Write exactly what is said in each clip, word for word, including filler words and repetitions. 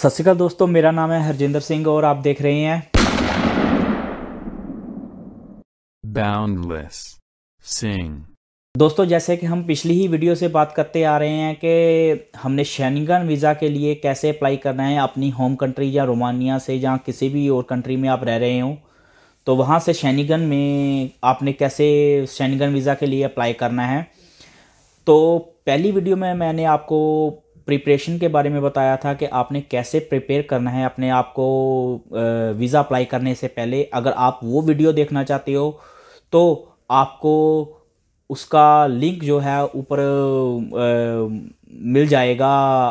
सत श्री अकाल दोस्तों, मेरा नाम है हरजिंदर सिंह और आप देख रहे हैं बाउंडलेस सिंह। दोस्तों, जैसे कि हम पिछली ही वीडियो से बात करते आ रहे हैं कि हमने शेंगन वीज़ा के लिए कैसे अप्लाई करना है अपनी होम कंट्री या रोमानिया से, या किसी भी और कंट्री में आप रह रहे हो तो वहाँ से शेंगन में आपने कैसे शेंगन वीज़ा के लिए अप्लाई करना है। तो पहली वीडियो में मैंने आपको प्रिपरेशन के बारे में बताया था कि आपने कैसे प्रिपेयर करना है अपने आप को वीज़ा अप्लाई करने से पहले। अगर आप वो वीडियो देखना चाहते हो तो आपको उसका लिंक जो है ऊपर मिल जाएगा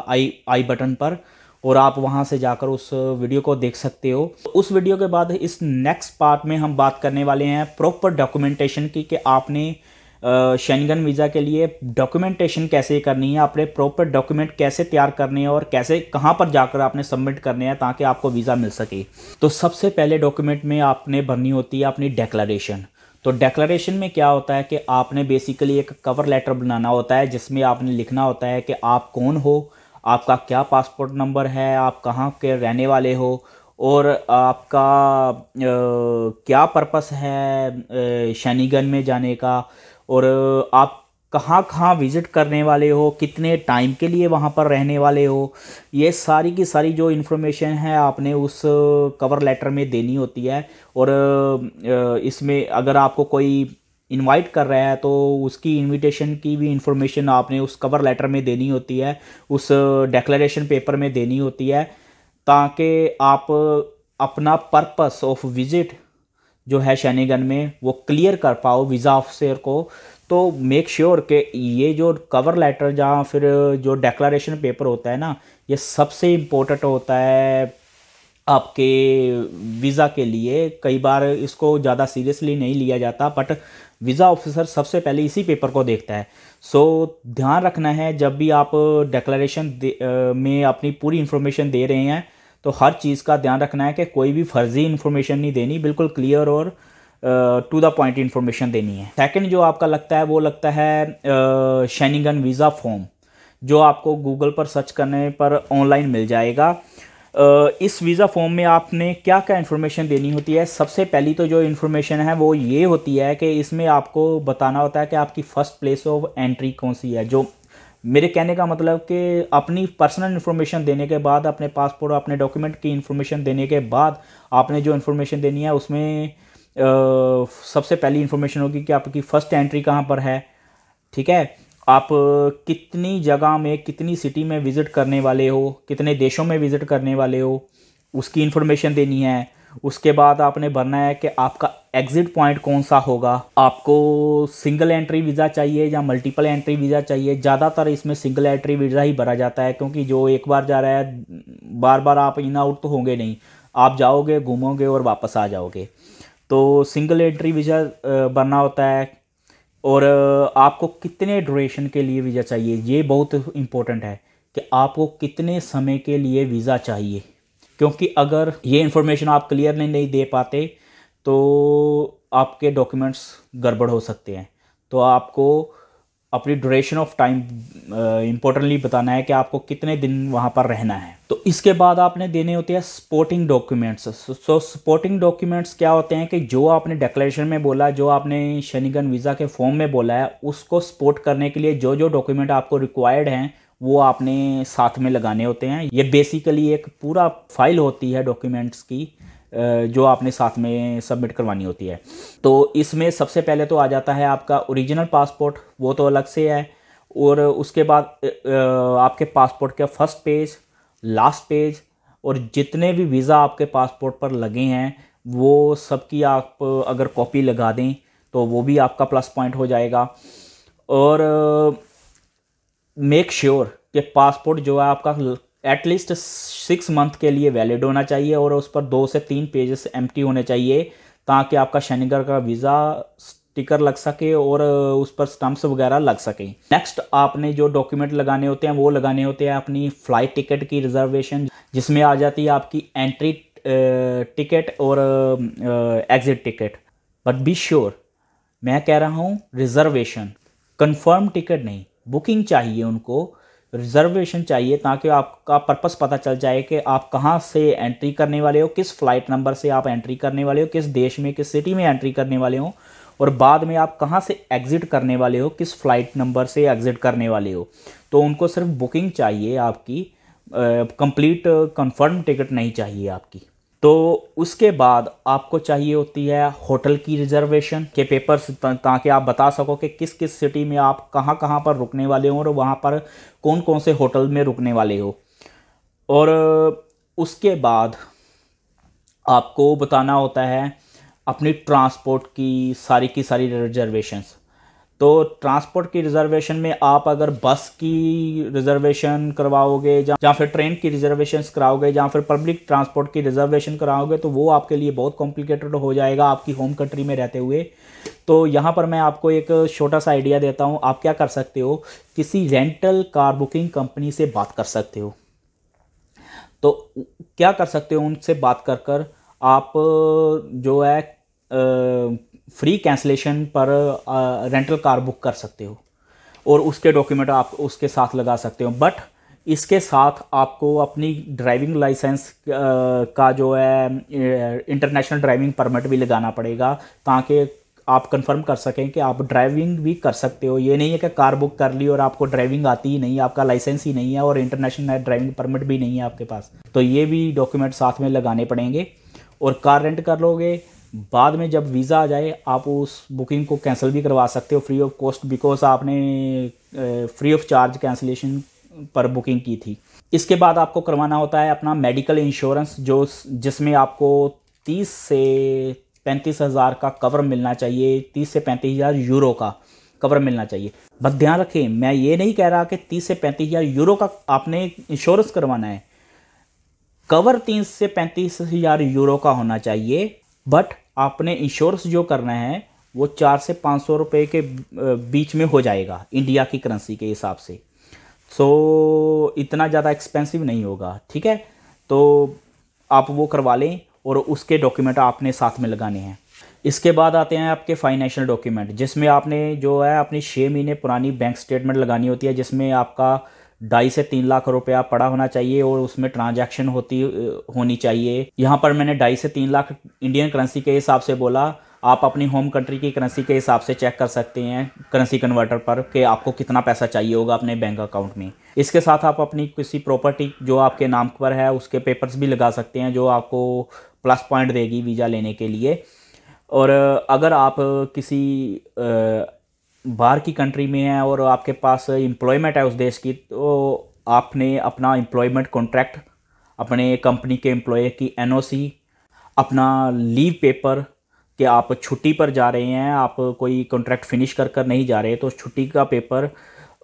आई आई बटन पर, और आप वहां से जाकर उस वीडियो को देख सकते हो। उस वीडियो के बाद इस नेक्स्ट पार्ट में हम बात करने वाले हैं प्रॉपर डॉक्यूमेंटेशन की, कि आपने शेंगन वीज़ा के लिए डॉक्यूमेंटेशन कैसे करनी है, आपने प्रॉपर डॉक्यूमेंट कैसे तैयार करने हैं और कैसे कहां पर जाकर आपने सबमिट करने हैं ताकि आपको वीज़ा मिल सके। तो सबसे पहले डॉक्यूमेंट में आपने भरनी होती है अपनी डेक्लेरेशन। तो डेक्लेरेशन में क्या होता है कि आपने बेसिकली एक कवर लेटर बनाना होता है जिसमें आपने लिखना होता है कि आप कौन हो, आपका क्या पासपोर्ट नंबर है, आप कहाँ के रहने वाले हो और आपका आ, क्या पर्पस है शेंगन में जाने का, और आप कहाँ कहाँ विज़िट करने वाले हो, कितने टाइम के लिए वहाँ पर रहने वाले हो। ये सारी की सारी जो इन्फॉर्मेशन है आपने उस कवर लेटर में देनी होती है। और इसमें अगर आपको कोई इनवाइट कर रहा है तो उसकी इनविटेशन की भी इंफॉर्मेशन आपने उस कवर लेटर में देनी होती है, उस डेक्लेरेशन पेपर में देनी होती है, ताकि आप अपना पर्पस ऑफ विज़िट जो है शेंगन में वो क्लियर कर पाओ वीज़ा ऑफिसर को। तो मेक श्योर sure कि ये जो कवर लेटर जहाँ फिर जो डेक्लेरेशन पेपर होता है ना, ये सबसे इम्पोर्टेंट होता है आपके वीज़ा के लिए। कई बार इसको ज़्यादा सीरियसली नहीं लिया जाता, बट वीज़ा ऑफिसर सबसे पहले इसी पेपर को देखता है। सो so, ध्यान रखना है जब भी आप डेक्लेरेशन में अपनी पूरी इंफॉर्मेशन दे रहे हैं तो हर चीज़ का ध्यान रखना है कि कोई भी फर्जी इन्फॉर्मेशन नहीं देनी, बिल्कुल क्लियर और टू द पॉइंट इन्फॉर्मेशन देनी है। सेकंड जो आपका लगता है वो लगता है शेंगन वीज़ा फॉर्म, जो आपको गूगल पर सर्च करने पर ऑनलाइन मिल जाएगा। uh, इस वीज़ा फॉर्म में आपने क्या क्या इन्फॉर्मेशन देनी होती है। सबसे पहली तो जो इन्फॉर्मेशन है वो ये होती है कि इसमें आपको बताना होता है कि आपकी फ़र्स्ट प्लेस ऑफ एंट्री कौन सी है। जो मेरे कहने का मतलब कि अपनी पर्सनल इन्फॉर्मेशन देने के बाद, अपने पासपोर्ट अपने डॉक्यूमेंट की इन्फॉर्मेशन देने के बाद आपने जो इन्फॉर्मेशन देनी है उसमें आ, सबसे पहली इन्फॉर्मेशन होगी कि आपकी फ़र्स्ट एंट्री कहाँ पर है, ठीक है, आप कितनी जगह में कितनी सिटी में विज़िट करने वाले हो, कितने देशों में विज़िट करने वाले हो, उसकी इन्फॉर्मेशन देनी है। उसके बाद आपने भरना है कि आपका एग्ज़िट पॉइंट कौन सा होगा, आपको सिंगल एंट्री वीज़ा चाहिए या मल्टीपल एंट्री वीज़ा चाहिए। ज़्यादातर इसमें सिंगल एंट्री वीज़ा ही भरा जाता है, क्योंकि जो एक बार जा रहा है बार बार आप इन आउट तो होंगे नहीं, आप जाओगे घूमोगे और वापस आ जाओगे। तो सिंगल एंट्री वीज़ा भरना होता है। और आपको कितने ड्यूरेशन के लिए वीज़ा चाहिए, ये बहुत इंपॉर्टेंट है कि आपको कितने समय के लिए वीज़ा चाहिए, क्योंकि अगर ये इन्फॉर्मेशन आप क्लियरली नहीं दे पाते तो आपके डॉक्यूमेंट्स गड़बड़ हो सकते हैं। तो आपको अपनी ड्यूरेशन ऑफ टाइम इम्पोर्टेंटली बताना है कि आपको कितने दिन वहाँ पर रहना है। तो इसके बाद आपने देने होते हैं supporting documents. So supporting documents क्या होते हैं कि जो आपने डेक्लेरेशन में बोला, जो आपने शेंगन वीज़ा के फॉर्म में बोला है, उसको सपोर्ट करने के लिए जो जो डॉक्यूमेंट आपको रिक्वायर्ड हैं वो आपने साथ में लगाने होते हैं। ये बेसिकली एक पूरा फाइल होती है डॉक्यूमेंट्स की जो आपने साथ में सबमिट करवानी होती है। तो इसमें सबसे पहले तो आ जाता है आपका ओरिजिनल पासपोर्ट, वो तो अलग से है, और उसके बाद आपके पासपोर्ट का फर्स्ट पेज, लास्ट पेज, और जितने भी वीज़ा आपके पासपोर्ट पर लगे हैं वो सब की आप अगर कॉपी लगा दें तो वो भी आपका प्लस पॉइंट हो जाएगा। और मेक श्योर कि पासपोर्ट जो है आपका एटलीस्ट सिक्स मंथ के लिए वैलिड होना चाहिए और उस पर दो से तीन पेजेस एम्प्टी होने चाहिए, ताकि आपका शेंगन का वीज़ा स्टिकर लग सके और उस पर स्टम्प्स वगैरह लग सकें। नेक्स्ट आपने जो डॉक्यूमेंट लगाने होते हैं वो लगाने होते हैं अपनी फ़्लाइट टिकट की रिजर्वेशन, जिसमें आ जाती है आपकी एंट्री टिकट और exit ticket. But be sure, मैं कह रहा हूँ रिजर्वेशन, कन्फर्म टिकट नहीं, बुकिंग चाहिए उनको रिजर्वेशन चाहिए ताकि आपका पर्पस पता चल जाए कि आप कहाँ से एंट्री करने वाले हो, किस फ्लाइट नंबर से आप एंट्री करने वाले हो, किस देश में किस सिटी में एंट्री करने वाले हो और बाद में आप कहाँ से एग्ज़िट करने वाले हो, किस फ़्लाइट नंबर से एग्ज़िट करने वाले हो। तो उनको सिर्फ बुकिंग चाहिए आपकी, कंप्लीट कंफर्म टिकट नहीं चाहिए आपकी। तो उसके बाद आपको चाहिए होती है होटल की रिजर्वेशन के पेपर्स ताकि आप बता सको कि किस किस सिटी में आप कहाँ कहाँ पर रुकने वाले हो और वहाँ पर कौन कौन से होटल में रुकने वाले हो। और उसके बाद आपको बताना होता है अपनी ट्रांसपोर्ट की सारी की सारी रिजर्वेशंस। तो ट्रांसपोर्ट की रिजर्वेशन में आप अगर बस की रिजर्वेशन करवाओगे या फिर ट्रेन की रिजर्वेशंस कराओगे या फिर पब्लिक ट्रांसपोर्ट की रिजर्वेशन कराओगे तो वो आपके लिए बहुत कॉम्प्लिकेटेड हो जाएगा आपकी होम कंट्री में रहते हुए। तो यहाँ पर मैं आपको एक छोटा सा आइडिया देता हूँ। आप क्या कर सकते हो, किसी रेंटल कार बुकिंग कंपनी से बात कर सकते हो। तो क्या कर सकते हो, उनसे बात कर कर आप जो है फ्री कैंसलेशन पर आ, रेंटल कार बुक कर सकते हो और उसके डॉक्यूमेंट आप उसके साथ लगा सकते हो। बट इसके साथ आपको अपनी ड्राइविंग लाइसेंस का जो है इंटरनेशनल ड्राइविंग परमिट भी लगाना पड़ेगा ताकि आप कंफर्म कर सकें कि आप ड्राइविंग भी कर सकते हो। ये नहीं है कि कार बुक कर ली और आपको ड्राइविंग आती ही नहीं, आपका लाइसेंस ही नहीं है और इंटरनेशनल ड्राइविंग परमिट भी नहीं है आपके पास, तो ये भी डॉक्यूमेंट साथ में लगाने पड़ेंगे। और कार रेंट कर लोगे, बाद में जब वीज़ा आ जाए आप उस बुकिंग को कैंसिल भी करवा सकते हो फ्री ऑफ कॉस्ट, बिकॉज आपने फ्री ऑफ चार्ज कैंसिलेशन पर बुकिंग की थी। इसके बाद आपको करवाना होता है अपना मेडिकल इंश्योरेंस, जो जिसमें आपको तीस से पैंतीस हज़ार का कवर मिलना चाहिए, तीस से पैंतीस हज़ार यूरो का कवर मिलना चाहिए। बस ध्यान रखें, मैं ये नहीं कह रहा कि तीस से पैंतीस हज़ार यूरो का आपने इंश्योरेंस करवाना है, कवर तीस से पैंतीस हज़ार यूरो का होना चाहिए। बट आपने इंश्योरेंस जो करना है वो चार से पाँच सौ रुपये के बीच में हो जाएगा इंडिया की करेंसी के हिसाब से, सो so, इतना ज़्यादा एक्सपेंसिव नहीं होगा, ठीक है। तो आप वो करवा लें और उसके डॉक्यूमेंट आपने साथ में लगाने हैं। इसके बाद आते हैं आपके फाइनेंशियल डॉक्यूमेंट, जिसमें आपने जो है अपनी छः महीने पुरानी बैंक स्टेटमेंट लगानी होती है, जिसमें आपका ढाई से तीन लाख रुपया पड़ा होना चाहिए और उसमें ट्रांजैक्शन होती होनी चाहिए। यहाँ पर मैंने ढाई से तीन लाख इंडियन करेंसी के हिसाब से बोला, आप अपनी होम कंट्री की करेंसी के हिसाब से चेक कर सकते हैं करेंसी कन्वर्टर पर कि आपको कितना पैसा चाहिए होगा अपने बैंक अकाउंट में। इसके साथ आप अपनी किसी प्रॉपर्टी जो आपके नाम पर है उसके पेपर्स भी लगा सकते हैं, जो आपको प्लस पॉइंट देगी वीज़ा लेने के लिए। और अगर आप किसी आ, बाहर की कंट्री में है और आपके पास एम्प्लॉयमेंट है उस देश की, तो आपने अपना एम्प्लॉयमेंट कॉन्ट्रैक्ट, अपने कंपनी के एम्प्लॉय की एन ओ सी, अपना लीव पेपर कि आप छुट्टी पर जा रहे हैं, आप कोई कॉन्ट्रैक्ट फिनिश कर कर नहीं जा रहे, तो छुट्टी का पेपर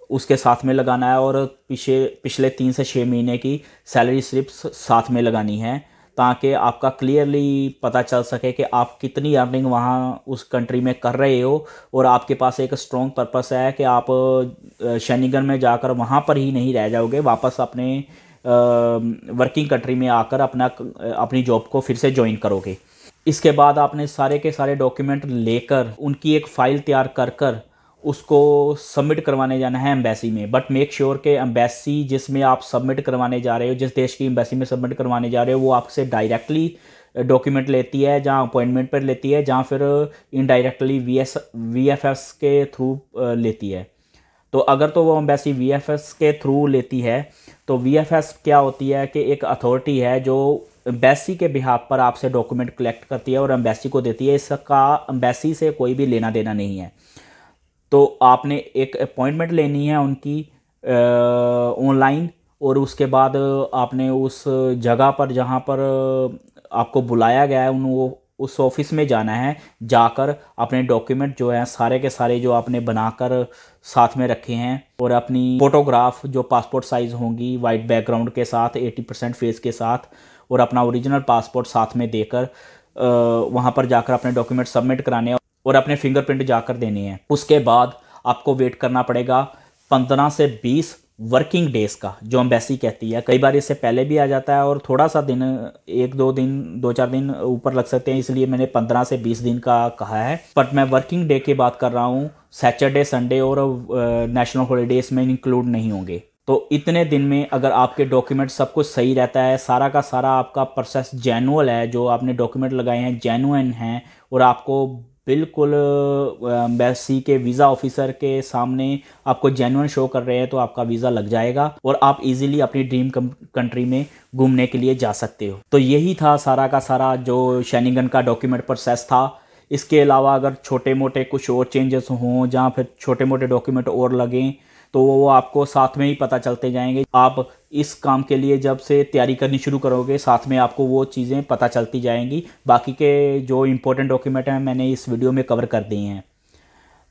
उसके साथ में लगाना है और पिछले पिछले तीन से छः महीने की सैलरी स्लिप्स साथ में लगानी है ताकि आपका क्लियरली पता चल सके कि आप कितनी अर्निंग वहाँ उस कंट्री में कर रहे हो और आपके पास एक स्ट्रॉन्ग पर्पस है कि आप शेंगेन में जाकर वहाँ पर ही नहीं रह जाओगे, वापस अपने वर्किंग कंट्री में आकर अपना अपनी जॉब को फिर से ज्वाइन करोगे। इसके बाद आपने सारे के सारे डॉक्यूमेंट लेकर उनकी एक फ़ाइल तैयार कर कर उसको सबमिट करवाने जाना है एम्बेसी में। बट मेक श्योर के एम्बेसी जिसमें आप सबमिट करवाने जा रहे हो, जिस देश की एम्बेसी में सबमिट करवाने जा रहे हो, वो आपसे डायरेक्टली डॉक्यूमेंट लेती है, जहाँ अपॉइंटमेंट पर लेती है, जहाँ फिर indirectly V S V F S के थ्रू लेती है। तो अगर तो वो एम्बेसी वी एफ एस के थ्रू लेती है तो वी एफ एस क्या होती है कि एक अथॉरिटी है जो एम्बेसी के बिहाफ पर आपसे डॉक्यूमेंट कलेक्ट करती है और एम्बेसी को देती है। इसका एम्बेसी से कोई भी लेना देना नहीं है। तो आपने एक अपॉइंटमेंट लेनी है उनकी ऑनलाइन और उसके बाद आपने उस जगह पर जहाँ पर आपको बुलाया गया है उन वो उस ऑफिस में जाना है, जाकर अपने डॉक्यूमेंट जो है सारे के सारे जो आपने बनाकर साथ में रखे हैं और अपनी फ़ोटोग्राफ जो पासपोर्ट साइज़ होंगी वाइट बैकग्राउंड के साथ अस्सी परसेंट फेस के साथ और अपना ओरिजिनल पासपोर्ट साथ में देकर वहाँ पर जाकर अपने डॉक्यूमेंट सबमिट कराने हैं और अपने फिंगरप्रिंट जाकर देने हैं। उसके बाद आपको वेट करना पड़ेगा पंद्रह से बीस वर्किंग डेज़ का, जो एम्बेसी कहती है। कई बार इससे पहले भी आ जाता है और थोड़ा सा दिन, एक दो दिन, दो चार दिन ऊपर लग सकते हैं, इसलिए मैंने पंद्रह से बीस दिन का कहा है। बट मैं वर्किंग डे की बात कर रहा हूँ, सैटरडे, संडे और नेशनल हॉलीडेज़ में इंक्लूड नहीं होंगे। तो इतने दिन में अगर आपके डॉक्यूमेंट सब कुछ सही रहता है, सारा का सारा आपका प्रोसेस जेन्युइन है, जो आपने डॉक्यूमेंट लगाए हैं जेन्युइन हैं, और आपको बिल्कुल एम्बेसी के वीज़ा ऑफिसर के सामने आपको जेन्युइन शो कर रहे हैं, तो आपका वीज़ा लग जाएगा और आप इजीली अपनी ड्रीम कंट्री में घूमने के लिए जा सकते हो। तो यही था सारा का सारा जो शेंगेन का डॉक्यूमेंट प्रोसेस था। इसके अलावा अगर छोटे मोटे कुछ और चेंजेस हों, जहाँ फिर छोटे मोटे डॉक्यूमेंट और लगें, तो वो आपको साथ में ही पता चलते जाएंगे। आप इस काम के लिए जब से तैयारी करनी शुरू करोगे, साथ में आपको वो चीज़ें पता चलती जाएंगी। बाकी के जो इम्पोर्टेंट डॉक्यूमेंट हैं मैंने इस वीडियो में कवर कर दिए हैं।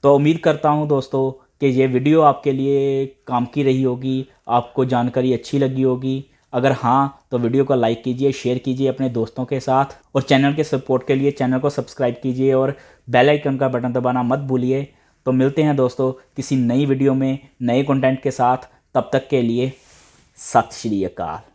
तो उम्मीद करता हूं दोस्तों कि ये वीडियो आपके लिए काम की रही होगी, आपको जानकारी अच्छी लगी होगी। अगर हाँ तो वीडियो को लाइक कीजिए, शेयर कीजिए अपने दोस्तों के साथ, और चैनल के सपोर्ट के लिए चैनल को सब्सक्राइब कीजिए और बेल आइकन का बटन दबाना मत भूलिए। तो मिलते हैं दोस्तों किसी नई वीडियो में नए कंटेंट के साथ। तब तक के लिए सत श्री अकाल।